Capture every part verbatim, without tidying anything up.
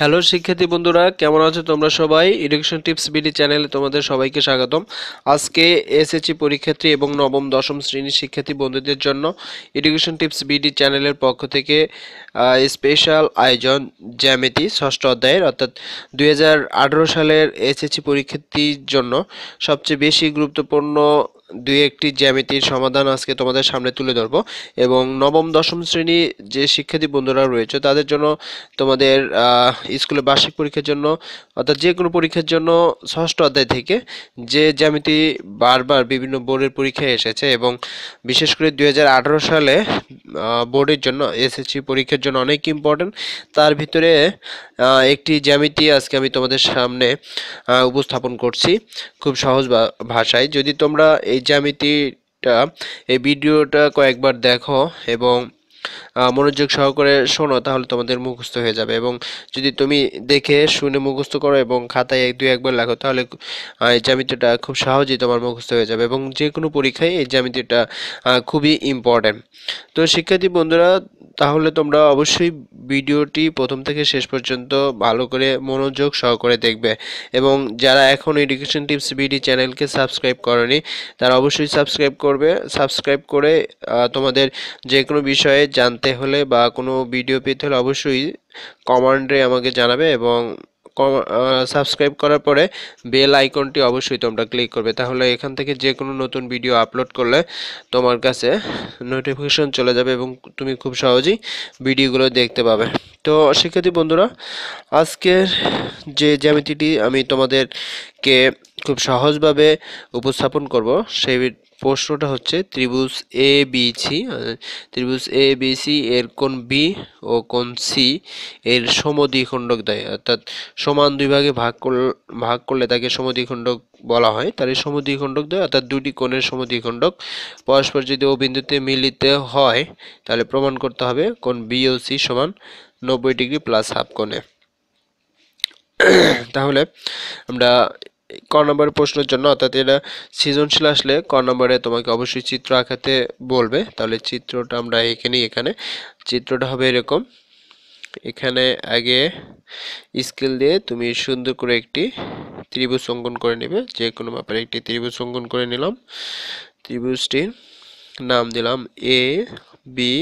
Hello शिक्षार्थी बंधुरा केमन आछो तोमरा सबाई एडुकेशन टिप्स बीडी चैनेले तोमादेर सबाइके स्वागतम। आज के एसएससी परीक्षार्थी एबं नवम दशम श्रेणी शिक्षार्थी बंधुदेर जन्य एडुकेशन टिप्स बीडी चैनेलेर पक्ष थेके स्पेशल आयोजन ज्यामिति षष्ठ अध्याय अर्थात दो हज़ार अठारह सालेर एसएससी परीक्षार्थीर जन्य सबचेये बेशी गुरुत्वपूर्ण दुई एकटी ज्यामितिर समाधान आज के तोमादेर सामने तुले धरब एबं नवम दशम श्रेणी जे शिक्षार्थी बंधुरा रयेछे तादेर जन्य तोमादेर स्कूले वार्षिक परीक्षार जन्य अर्थात जे कोनो परीक्षार जन्य षष्ठ अध्याय थेके जे ज्यामिति बारबार विभिन्न बोर्डेर परीक्षाय एसेछे एबं विशेष करे दो हज़ार अठारह साले बोर्डेर जन्य एसएससी परीक्षार जन्य अनेक इम्पर्टेंट तार भितरे एकटी ज्यामिति आजके आमि तोमादेर सामने उपस्थापन करछि खूब सहज भाषाय। जदि तोमरा এই জ্যামিতিটা এই ভিডিওটা কয়েকবার দেখো এবং মনোযোগ সহকারে শোনো তাহলে তোমাদের মুখস্থ হয়ে যাবে এবং যদি তুমি দেখে শুনে মুখস্থ করো এবং খাতায় এক দুই একবার লেখো তাহলে এই জ্যামিতিটা খুব সহজেই তোমার মুখস্থ হয়ে যাবে এবং যে কোনো পরীক্ষায় এই জ্যামিতিটা খুবই ইম্পর্টেন্ট। তো শিক্ষার্থী বন্ধুরা তাহলে তোমরা অবশ্যই ভিডিওটি প্রথম থেকে শেষ পর্যন্ত ভালো করে মনোযোগ সহকারে দেখবে এবং যারা এখনো এডুকেশন টিপস বিডি চ্যানেলকে সাবস্ক্রাইব করনি তারা অবশ্যই সাবস্ক্রাইব করবে। সাবস্ক্রাইব করে তোমাদের যে কোনো বিষয়ে জানতে হলে বা কোনো ভিডিও পেতে হলে অবশ্যই কমেন্টে আমাকে জানাবে এবং সাবস্ক্রাইব করার পরে বেল আইকনটি অবশ্যই তোমরা ক্লিক করবে তাহলে এখান থেকে যে কোনো নতুন ভিডিও আপলোড করলে তোমার কাছে নোটিফিকেশন চলে যাবে এবং তুমি খুব সহজেই ভিডিওগুলো দেখতে পাবে। তো শিক্ষার্থী বন্ধুরা আজকের যে জ্যামিতিটি আমি তোমাদেরকে খুব সহজভাবে উপস্থাপন করব সেই প্রশ্নটা হচ্ছে ত্রিভুজ এ বি সি ত্রিভুজ এ বি সি এর কোণ বি ও কোণ সি এর সমদ্বিখণ্ডক দেয় অর্থাৎ সমান দুই ভাগে ভাগ ভাগ করলে তাকে সমদ্বিখণ্ডক বলা হয়। তার এই সমদ্বিখণ্ডক দেয় অর্থাৎ দুটি কোণের সমদ্বিখণ্ডক পরস্পর যদি ও বিন্দুতে মিলিত হয় তাহলে প্রমাণ করতে হবে কোণ বি ও সি সমান নব্বই ডিগ্রি প্লাস হাফ কোণে। তাহলে আমরা ক নম্বর প্রশ্নের জন্য অর্থাৎ এটা সৃজনশীল আসলে ক নম্বরে তোমাকে অবশ্যই চিত্র আঁকাতে বলবে তাহলে চিত্রটা আমরা এখানে এখানে চিত্রটা হবে এরকম এখানে আগে স্কেল দিয়ে তুমি সুন্দর করে একটি ত্রিভুজ অঙ্কন করে নেবে যে কোনো মাপের একটি ত্রিভুজ অঙ্কন করে নিলাম ত্রিভুজটির নাম দিলাম A B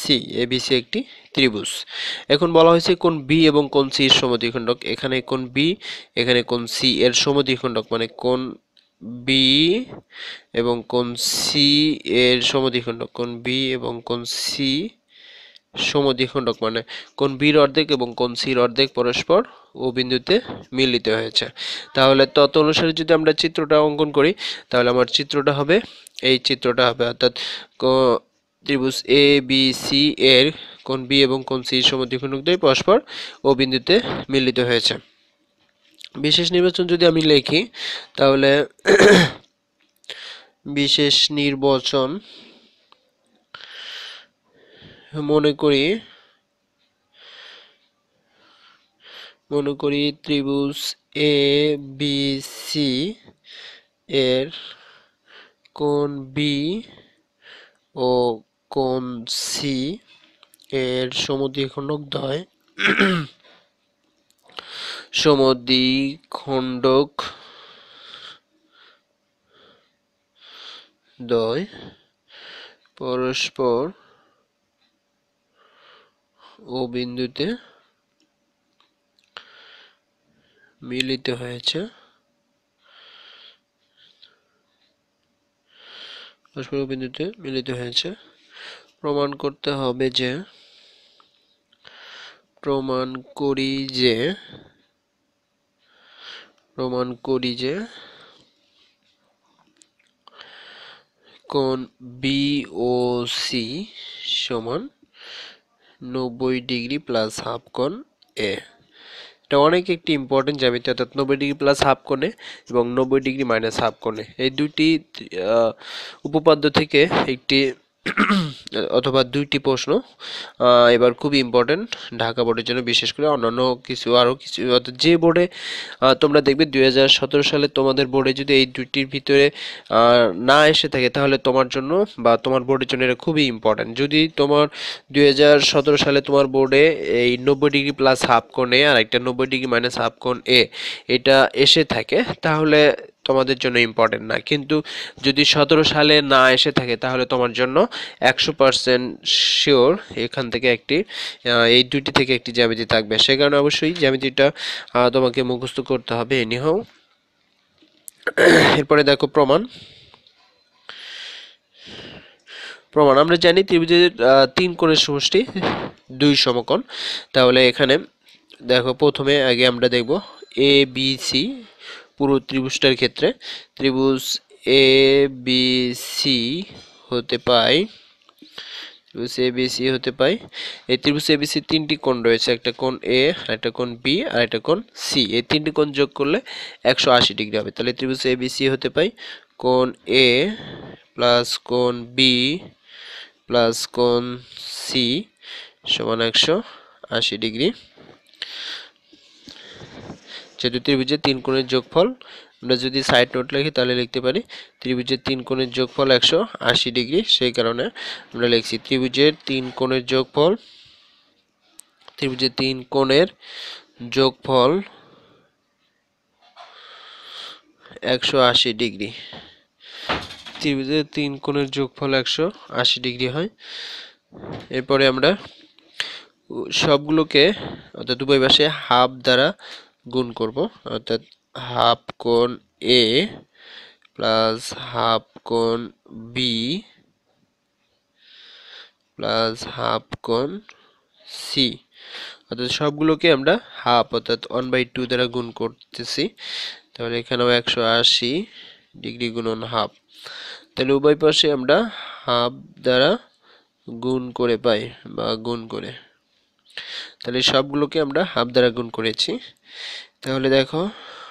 C A B C একটি ত্রিভুজ। এখন বলা হয়েছে কোন বি এবং কোন সি এর সমদ্বিখণ্ডক এখানে কোন বি এখানে কোন সি এর সমদ্বিখণ্ডক মানে কোন বি এবং কোন সি এর সমদ্বিখণ্ডক কোন বি এবং কোন সি সমদ্বিখণ্ডক মানে কোন বির অর্ধেক এবং কোন সির অর্ধেক পরস্পর ও বিন্দুতে মিলিত হয়েছে। তাহলে তত অনুসারে যদি আমরা চিত্রটা অঙ্কন করি তাহলে আমার চিত্রটা হবে এই চিত্রটা হবে অর্থাৎ ত্রিভুজ এ বি সি এর কোণ বি এবং কোণ সি সমদ্বিখণ্ডক দ্বয় পরস্পর ও বিন্দুতে মিলিত হয়েছে। বিশেষ নির্বাচন যদি আমি লিখি তাহলে বিশেষ নির্বাচন মনে করি মনে করি ত্রিভুজ এ বি সি এর কোণ বি ও কোণ সি এর সমদ্বিখণ্ডক দ্বয় সমদ্বিখণ্ডক দ্বয় পরস্পর ও বিন্দুতে মিলিত হয়েছে পরস্পর ও বিন্দুতে মিলিত হয়েছে প্রমাণ করতে হবে যে প্রমাণ করি যে প্রমাণ করি যে কোণ বি ও সি সমান নব্বই ডিগ্রি প্লাস হাফ কোণ এ। এটা অনেক একটি ইম্পর্টেন্ট জ্যামিতি অর্থাৎ নব্বই ডিগ্রি প্লাস হাফ কোণে এবং নব্বই ডিগ্রি মাইনাস হাফ কোণে এই দুইটি উপপাদ্য থেকে একটি অথবা দুইটি প্রশ্ন এবার খুব ইম্পর্টেন্ট ঢাকা বোর্ডের জন্য বিশেষ করে অন্যান্য কিছু আরো কিছু যে বোর্ডে তোমরা দেখবে দুই হাজার সতেরো সালে তোমাদের বোর্ডে যদি এই দুইটির ভিতরে না এসে থাকে তাহলে তোমার জন্য বা তোমার বোর্ডের জন্য এটা খুবই ইম্পর্টেন্ট যদি তোমার দুই হাজার সতেরো সালে তোমার বোর্ডে এই নব্বই ডিগ্রি প্লাস হাফ কোণ এ আর একটা নব্বই ডিগ্রি মাইনাস হাফ কোণ এ এটা এসে থাকে তাহলে তোমাদের জন্য ইম্পর্টেন্ট না কিন্তু যদি সতেরো সালে না এসে থাকে তাহলে তোমার জন্য একশো পার্সেন্ট শিওর এখান থেকে একটি এই দুইটি থেকে একটি জ্যামিতি থাকবে সে কারণে অবশ্যই জ্যামিতিটা তোমাকে মুখস্থ করতে হবে এনিহাউ এরপরে দেখো প্রমাণ প্রমাণ আমরা জানি ত্রিভুজের তিন কোণের সমষ্টি দুই সমকোণ তাহলে এখানে দেখো প্রথমে আগে আমরা দেখব এ বি সি পুরো ত্রিভুজটার ক্ষেত্রে ত্রিভুজ এ বি সি হতে পাই ত্রিভুজ এ বি সি হতে পাই এই ত্রিভুজ এ বি সি তিনটি কোণ রয়েছে একটা কোণ এ আর একটা কোণ বি আর একটা কোণ সি এই তিনটি কোণ যোগ করলে একশো আশি ডিগ্রি হবে তাহলে ত্রিভুজ এ বি সি হতে পাই কোণ এ প্লাস কোণ বি প্লাস কোণ সি সমান একশো আশি ডিগ্রি যেহেতু ত্রিভুজের তিন কোণের যোগফল আমরা যদি সাইড নোট লিখি তাহলে লিখতে পারি ত্রিভুজের তিন কোণের যোগফল একশো আশি ডিগ্রি সেই কারণে আমরা লিখছি ত্রিভুজের তিন কোণের যোগফল ত্রিভুজের তিন কোণের যোগফল একশো আশি ডিগ্রি ত্রিভুজের তিন কোণের যোগফল একশো আশি ডিগ্রি হয় এরপরে আমরা সবগুলোকে অর্থাৎ দুই পাশে হাফ দ্বারা গুণ করব অর্থাৎ হাফ কোণ এ প্লাস হাফ কোণ বি প্লাস হাফ কোণ সি অর্থাৎ সবগুলোকে আমরা হাফ অর্থাৎ ওয়ান বাই টু দ্বারা গুণ করতেছি তাহলে এখানেও একশো আশি ডিগ্রি গুণন হাফ তাহলে উভয় পাশে আমরা হাফ দ্বারা গুণ করে পাই বা গুণ করে তাহলে সবগুলোকে আমরা হাফ দ্বারা গুণ করেছি তাহলে দেখো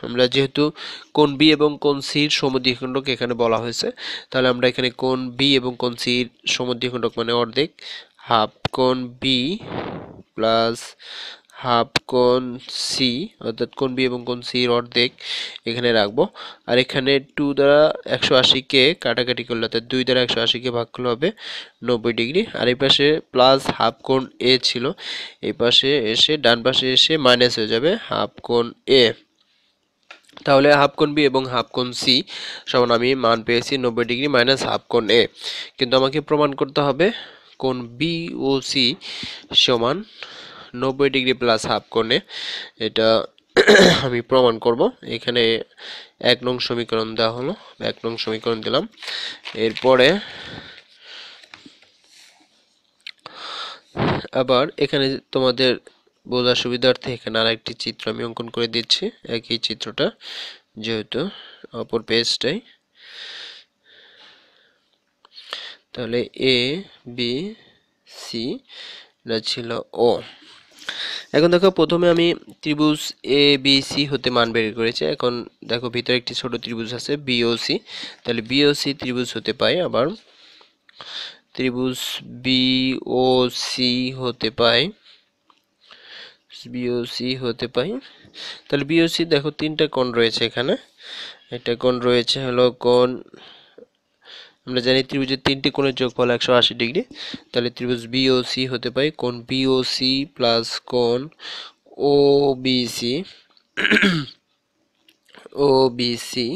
আমরা যেহেতু কোণ বি এবং কোণ সি এর সমদ্বিখণ্ডক এখানে বলা হয়েছে তাহলে আমরা এখানে কোণ বি এবং কোণ সি এর সমদ্বিখণ্ডক মানে অর্ধেক হাফ কোণ বি প্লাস হাফ কোণ সি অর্থাৎ কোণ বি এবং কোণ সি এর অর্ধেক এখানে রাখবো আর এখানে টু দ্বারা একশো আশি কে কাটাকাটি করলে অর্থাৎ দুই দ্বারা একশো আশি কে ভাগ করলে হবে নব্বই ডিগ্রি আর এই পাশে প্লাস হাফ কোণ এ ছিল এই পাশে এসে ডান পাশে এসে মাইনাস হয়ে যাবে হাফ কোণ এ তাহলে হাফ কোণ বি এবং হাফ কোণ সি সমান আমি মান পেয়েছি নব্বই ডিগ্রি মাইনাস হাফ কোণ এ কিন্তু আমাকে প্রমাণ করতে হবে কোণ বি ও সি সমান নব্বই ডিগ্রি প্লাস হাফ কোণে এটা আমি প্রমাণ করব এখানে এক নং সমীকরণ দেওয়া হলো এক নং সমীকরণ দিলাম এরপরে আবার এখানে তোমাদের বোঝার সুবিধার্থে এখানে আরেকটি চিত্র আমি অঙ্কন করে দিচ্ছি একই চিত্রটা যেহেতু অপর পেজটাই তাহলে এ বি সি এটা ছিল ও এখন দেখো প্রথমে আমি ত্রিভুজ এ বি সি হতে মান বের করেছি এখন দেখো ভিতরে একটি ছোট ত্রিভুজ আছে বিওসি তাহলে বিওসি ত্রিভুজ হতে পাই আবার ত্রিভুজ বিওসি হতে পাই বিওসি হতে পাই তাহলে বিওসি দেখো তিনটা কোণ রয়েছে এখানে একটা কোণ রয়েছে হলো কোণ আমরা জানি ত্রিভুজের তিনটি কোণের যোগফল একশো আশি ডিগ্রি তাহলে ত্রিভুজ বিওসি হতে পারে কোণ বিওসি প্লাস কোণ ওবিসি ওবিসি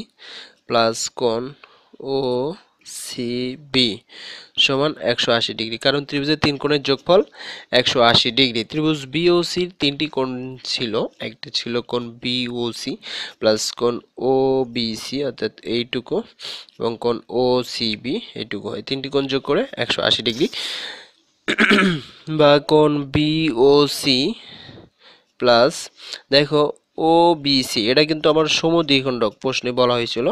প্লাস কোণ ওসিবি সমান একশো আশি ডিগ্রি কারণ ত্রিভুজের তিন কোণের যোগফল একশো আশি ডিগ্রি ত্রিভুজ বিওসির তিনটি কোণ ছিল একটা ছিল কোণ বিওসি প্লাস কোণ ওবিসি অর্থাৎ এইটুকু এবং কোণ ওসিবি এইটুকু এই তিনটি কোণ যোগ করে একশো আশি ডিগ্রি বা কোণ বিওসি প্লাস দেখো ওবিসি এটা কিন্তু আমার সমদ্বিখণ্ডক প্রশ্নে বলা হয়েছিল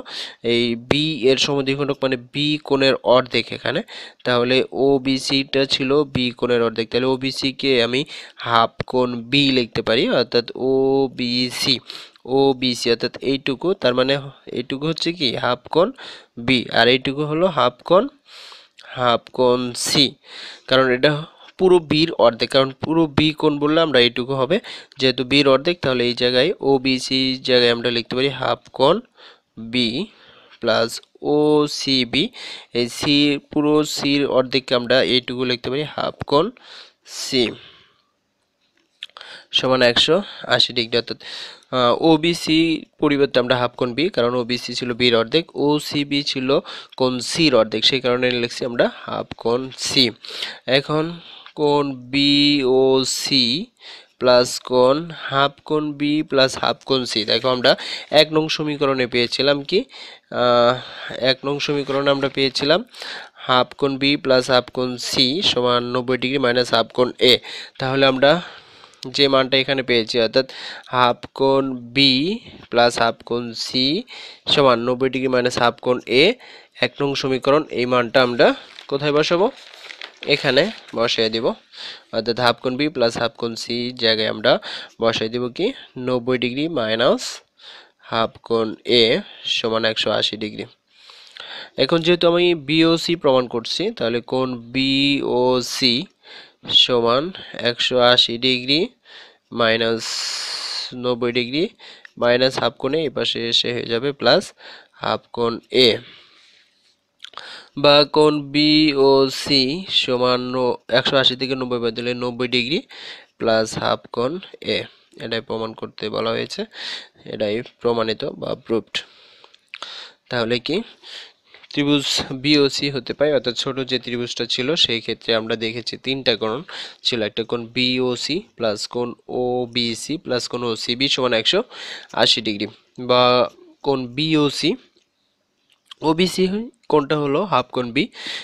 এই বি এর সমদ্বিখণ্ডক মানে বি কোণের অর্ধেক এখানে তাহলে ওবিসিটা ছিল বি কোণের অর্ধেক তাহলে ওবিসি কে আমি হাফ কোণ বি লিখতে পারি অর্থাৎ ওবিসি ওবিসি অর্থাৎ এইটুকু তার মানে এইটুকু হচ্ছে কি হাফ কোণ বি আর এইটুকু হলো হাফ কোণ हाफ कोण सी कारण एटा पुरो बीर अर्धेक कारण पुरो बी कोण बोललाम आमरा एटुकु होबे जेहेतु बीर अर्धेक ताहले एई जायगाय ओ बी सी जायगाय आमरा लिखते पारी हाफ कोण B plus O C B एई सी पुरो सी अर्धेक आमरा एटुकु लिखते पारी हाफ कोण सी समान एक सौ अस्सी डिग्री अर्थात ओबीसी परिवर्ते आमरा हाफ कोण बी कारण ओबीसी छिलो बीर अर्धेक ओसीबी छिलो कोण सी एर अर्धेक सेई कारणे लिखछि आमरा हाफ कोण सी एखन कोण बीओसी प्लस कोण हाफ कोण बी प्लस हाफ कोण सी देखो आमरा एक नং समीकरणे পেয়েছিলাম কি এক নং समीकरण आमरा পেয়েছিলাম हाफ कोण बी प्लस हाफ कोण सी समान नब्बे डिग्री माइनस हाफ कोण ए তাহলে আমরা जे मानटा एखाने पेयेछि अर्थात हाफ कोण बी प्लस हाफ कोण सी समान नब्बे डिग्री माइनस हाफ कोण ए एक नং समीकरण এই মানটা আমরা কোথায় বসাবো এখানে বসিয়ে দেব অর্থাৎ হাফ কোণ বি প্লাস হাফ কোণ সি জায়গায় আমরা বসিয়ে দেব কি নব্বই ডিগ্রি মাইনাস হাফ কোণ এ সমান एक सौ अस्सी ডিগ্রি এখন যেহেতু আমি বিওসি প্রমাণ করছি তাহলে কোণ বিওসি সমান एक सौ अस्सी ডিগ্রি মাইনাস नब्बे ডিগ্রি মাইনাস হাফ কোণে এই পাশে এসে হয়ে যাবে প্লাস হাফ কোণ এ বা কোণ B O C সমান एक सौ अस्सी থেকে नब्बे বাদ দিলে नब्बे ডিগ্রি প্লাস হাফ কোণ A এটাই প্রমাণ করতে বলা হয়েছে এটাই প্রমাণিত বা প্রুভড তাহলে কি त्रिभुज B O C হতে পারে অর্থাৎ ছোট যে ত্রিভুজটা ছিল সেই ক্ষেত্রে আমরা দেখেছি তিনটা কোণ ছিল একটা কোণ B O C প্লাস কোণ O B C প্লাস কোণ O C B সমান एक सौ अस्सी ডিগ্রি বা কোণ B O C O B C কোণটা হলো হাফ কোণ বি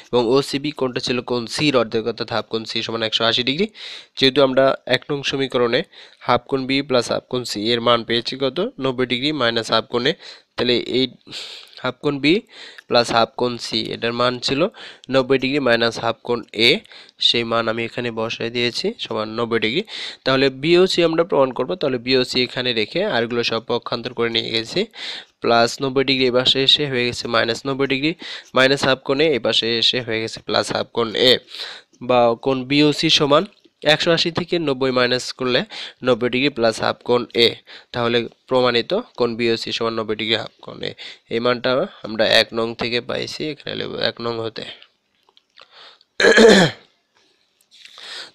এবং O C B কোণটা ছিল কোণ সি এর অর্ধেক অর্থাৎ হাফ কোণ সি সমান एक सौ अस्सी ডিগ্রি যেহেতু আমরা এক নং সমীকরণে হাফ কোণ বি প্লাস হাফ কোণ সি এর মান পেয়েছি কত नब्बे ডিগ্রি মাইনাস হাফ কোণে তাহলে এই হাফ কোণ বি প্লাস হাফ কোণ সি এটার মান ছিল नब्बे ডিগ্রি মাইনাস হাফ কোণ এ সেই মান আমি এখানে বসায় দিয়েছি সমান नब्बे ডিগ্রি তাহলে B O C আমরা প্রমাণ করব তাহলে B O C এখানে রেখে আরগুলো সব পক্ষান্তর করে নিয়ে গেছি প্লাস नब्बे ডিগ্রি এই পাশে এসে হয়ে গেছে মাইনাস नब्बे ডিগ্রি মাইনাস হাফ কোণ এ এই পাশে এসে হয়ে গেছে প্লাস হাফ কোণ এ বা কোণ B O C সমান एक सौ अस्सी থেকে नब्बे মাইনাস করলে नब्बे ডিগ্রি প্লাস হাফ কোণ এ তাহলে প্রমাণিত কোণ B O C সমান नब्बे ডিগ্রি হাফ কোণ এ এই মানটা আমরা এক নং থেকে পাইছি এখানে লিখব এক নং হতে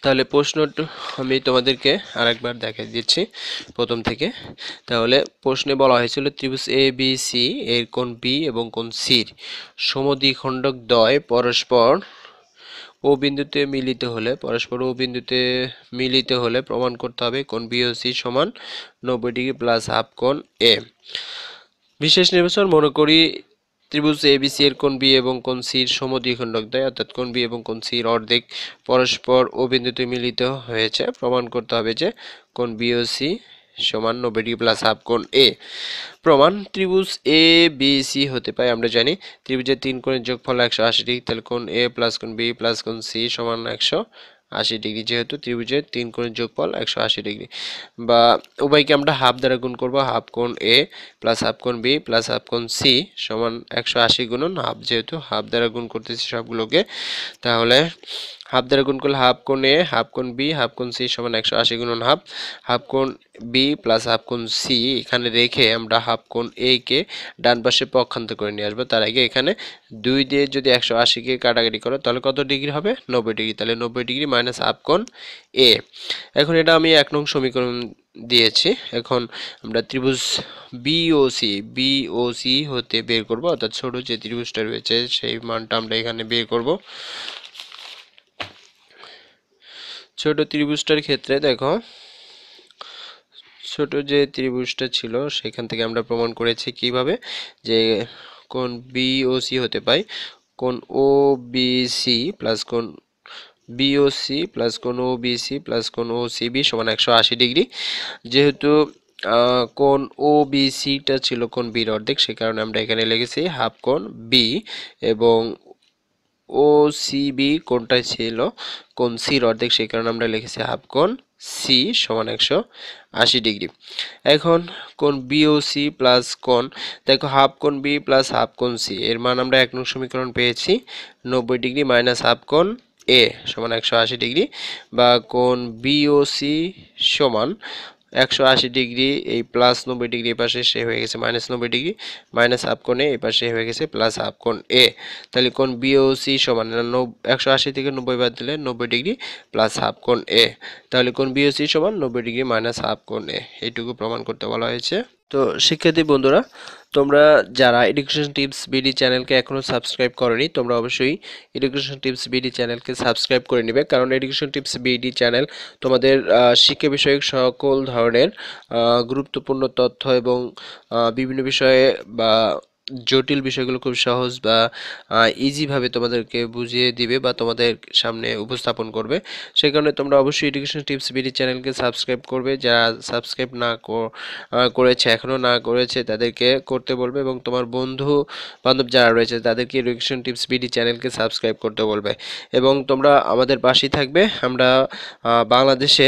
তাহলে প্রশ্নটা আমি তোমাদেরকে আরেকবার দেখিয়ে দিচ্ছি প্রথম থেকে তাহলে প্রশ্নে বলা হয়েছিল ত্রিভুজ A B C এর কোণ B এবং কোণ C এর সমদ্বিখণ্ডক দ্বয় পরস্পর ও বিন্দুতে মিলিত হলে পরস্পর ও বিন্দুতে মিলিত হলে প্রমাণ করতে হবে কোণ B O C সমান नब्बे ডিগ্রি প্লাস হাফ কোণ A বিশেষ নির্বাচন মনে করি ত্রিভুজ A B C এর কোণ B এবং কোণ C এর সমদ্বিখণ্ডক দ্বয় অর্থাৎ কোণ B এবং কোণ C এর অর্ধেক পরস্পর ও বিন্দুতে মিলিত হয়েছে প্রমাণ করতে হবে যে কোণ B O C সমান नब्बे ডিগ্রি প্লাস হাফ কোণ A প্রমাণ ত্রিভুজ A B C হতে পারে আমরা জানি ত্রিভুজের তিন কোণের যোগফল एक सौ अस्सी ডিগ্রি তাহলে কোণ A প্লাস কোণ B প্লাস কোণ C সমান एक सौ अस्सी ডিগ্রি যেহেতু ত্রিভুজের তিন কোণের যোগফল एक सौ अस्सी ডিগ্রি বা উভয়কে আমরা হাফ দ্বারা গুণ করব হাফ কোণ A প্লাস হাফ কোণ B প্লাস হাফ কোণ C সমান एक सौ अस्सी গুণন হাফ যেহেতু হাফ দ্বারা গুণ করতেছি সবগুলোকে তাহলে हाफ द्वारा गुण कर हाफ कोण ए हाफ कोण बी हाफ कोण सी समान एक सौ अस्सी गुणन हाफ हाफ कोण बी प्लस हाफ कोण सी এখানে রেখে আমরা হাফ কোণ এ কে ডান পাশে পক্ষান্তর করে নিয়ে আসব তার আগে এখানে দুই দিয়ে যদি एक सौ अस्सी কে কাটাকাটি করো তাহলে কত ডিগ্রি হবে नब्बे ডিগ্রি তাহলে नब्बे ডিগ্রি মাইনাস হাফ কোণ এ এখন এটা আমি এক নং সমীকরণ দিয়েছি এখন আমরা ত্রিভুজ B O C B O C হতে বের করব অর্থাৎ ছোট যে ত্রিভুজটা রয়েছে সেই মানটা আমরা এখানে বের করব ছোট ত্রিভুজটার ক্ষেত্রে দেখো ছোট যে ত্রিভুজটা ছিল সেখান থেকে আমরা প্রমাণ করেছি কিভাবে যে কোণ B O C হতে পায় কোণ O B C প্লাস কোণ B O C প্লাস কোণ O B C প্লাস কোণ O C B সমান एक सौ अस्सी ডিগ্রি যেহেতু কোণ O B C টা ছিল কোণ B এর অর্ধেক সেই কারণে আমরা এখানে লিখেছি হাফ কোণ B এবং ओ सी बी कोनटाय छिलो कोन सी र अर्धेक सेई कारणे आमरा लिखेछि हाफ कोन सी समान एकशो आशी डिग्री। एखन कोन बी ओ सी प्लस कोन देखो हाफ कोन बी प्लस हाफ कोन सी एर मान आमरा एक नং समीकरण पेयेछि नब्बे डिग्री माइनस हाफ कोन ए समान एकशो आशी डिग्री बा कोन बी ओ सी समान एक सौ अस्सी डिग्री ए प्लस नब्बे डिग्री ए पाशे से हो गेছে माइनस नब्बे डिग्री माइनस हाफ कोण ए ए पाशे हो गेছে प्लस हाफ कोण ए তাহলে কোণ বিওসি সমান एक सौ अस्सी থেকে नब्बे বাদ দিলে नब्बे ডিগ্রি প্লাস হাফ কোণ এ তাহলে কোণ বিওসি সমান नब्बे ডিগ্রি মাইনাস হাফ কোণ এ এইটুকু প্রমাণ করতে বলা হয়েছে। তো শিক্ষার্থী বন্ধুরা তোমরা যারা এডুকেশন টিপস বিডি চ্যানেলকে এখনো সাবস্ক্রাইব করোনি তোমরা অবশ্যই এডুকেশন টিপস বিডি চ্যানেলকে সাবস্ক্রাইব করে নেবে কারণ এডুকেশন টিপস বিডি চ্যানেল তোমাদের শিক্ষা বিষয়ক সকল ধরনের গুরুত্বপূর্ণ তথ্য এবং বিভিন্ন বিষয়ে বা জটিল বিষয়গুলো খুব সহজ বা ইজি ভাবে তোমাদেরকে বুঝিয়ে দিবে বা তোমাদের সামনে উপস্থাপন করবে সেই কারণে তোমরা অবশ্যই এডুকেশন টিপস বিডি চ্যানেলকে সাবস্ক্রাইব করবে। যারা সাবস্ক্রাইব না করেছে এখনো না করেছে তাদেরকে করতে বলবে এবং তোমার বন্ধু বান্ধব যারা রয়েছে তাদেরকে এডুকেশন টিপস বিডি চ্যানেলকে সাবস্ক্রাইব করতে বলবে এবং তোমরা আমাদের পাশেই থাকবে। আমরা বাংলাদেশে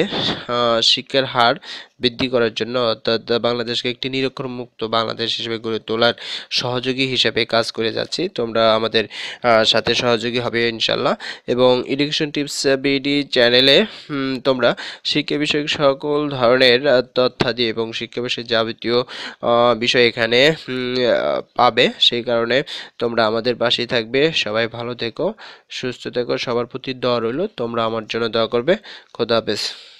শিক্ষার হার বৃদ্ধি করার জন্য অর্থাৎ বাংলাদেশকে একটি নিরক্ষর মুক্ত বাংলাদেশ হিসেবে গড়ে তোলার সহযোগী হিসেবে কাজ করে যাচ্ছি তোমরা আমাদের সাথে সহযোগী হবে ইনশাআল্লাহ। এবং এডুকেশন টিপস বিডি চ্যানেলে তোমরা শিক্ষা বিষয়ক সকল ধরনের তথ্যাদি এবং শিক্ষা বিষয়ে যাবতীয় বিষয় এখানে পাবে সেই কারণে তোমরা আমাদের পাশেই থাকবে। সবাই ভালো থেকো সুস্থ থেকো সবার প্রতি দোয়া রইলো তোমরা আমার জন্য দোয়া করবে। খোদা হাফেজ।